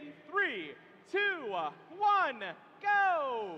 in 3, 2, 1, go!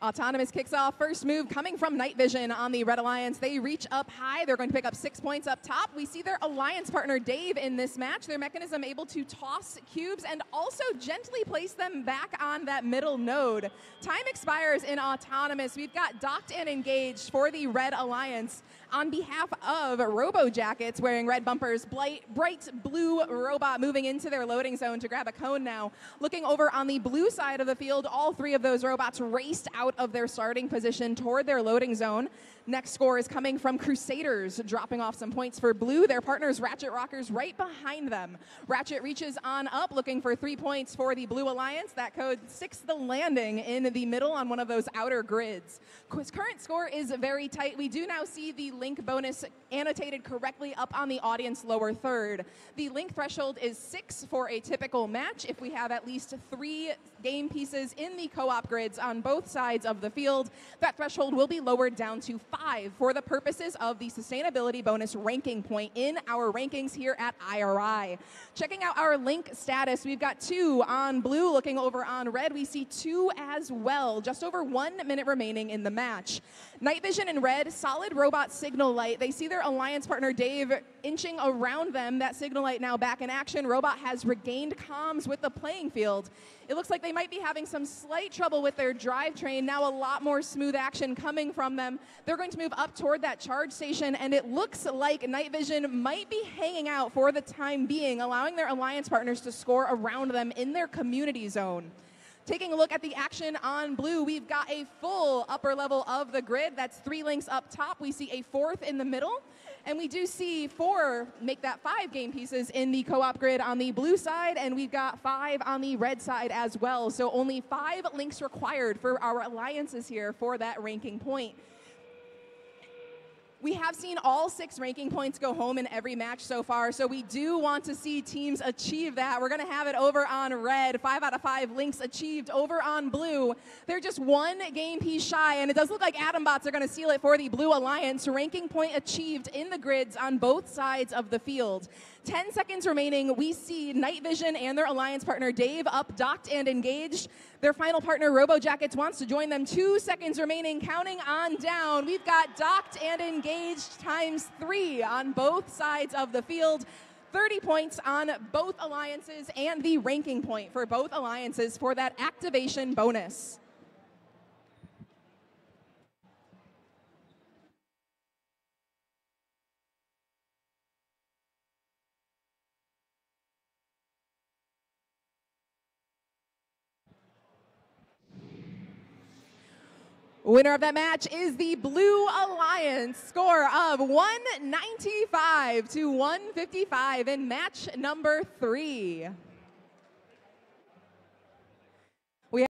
Autonomous kicks off. First move coming from Night Vision on the Red Alliance. They reach up high. They're going to pick up 6 points up top. We see their alliance partner, Dave, in this match. Their mechanism able to toss cubes and also gently place them back on that middle node. Time expires in Autonomous. We've got docked and engaged for the Red Alliance on behalf of RoboJackets, wearing red bumpers, bright blue robot moving into their loading zone to grab a cone now. Looking over on the blue side of the field, all three of those robots raced out of their starting position toward their loading zone. Next score is coming from Crusaders, dropping off some points for blue. Their partners, Ratchet Rockers, right behind them. Ratchet reaches on up, looking for 3 points for the Blue Alliance. That code 6, the landing in the middle on one of those outer grids. Current score is very tight. We do now see the link bonus annotated correctly up on the audience lower third. The link threshold is 6 for a typical match. If we have at least 3 game pieces in the co-op grids on both sides of the field, that threshold will be lowered down to 5 for the purposes of the sustainability bonus ranking point in our rankings here at IRI. Checking out our link status, we've got 2 on blue. Looking over on red, we see 2 as well. Just over 1 minute remaining in the match. Night Vision in red, solid robot signal light. They see their alliance partner, Dave, inching around them. That signal light now back in action. Robot has regained comms with the playing field. It looks like they might be having some slight trouble with their drivetrain. Now a lot more smooth action coming from them. They're going to move up toward that charge station, and it looks like Night Vision might be hanging out for the time being, allowing their alliance partners to score around them in their community zone. Taking a look at the action on blue, we've got a full upper level of the grid. That's 3 links up top. We see a 4th in the middle, and we do see 4, make that 5 game pieces in the co-op grid on the blue side, and we've got 5 on the red side as well. So only 5 links required for our alliances here for that ranking point. We have seen all 6 ranking points go home in every match so far, so we do want to see teams achieve that. We're going to have it over on red. 5 out of 5 links achieved over on blue. They're just 1 game piece shy, and it does look like AtomBots are going to seal it for the Blue Alliance. Ranking point achieved in the grids on both sides of the field. 10 seconds remaining. We see Night Vision and their alliance partner, Dave, up, docked, and engaged. Their final partner, RoboJackets, wants to join them. 2 seconds remaining, counting on down. We've got docked and engaged times 3 on both sides of the field. 30 points on both alliances and the ranking point for both alliances for that activation bonus. Winner of that match is the Blue Alliance. Score of 195 to 155 in match number 3.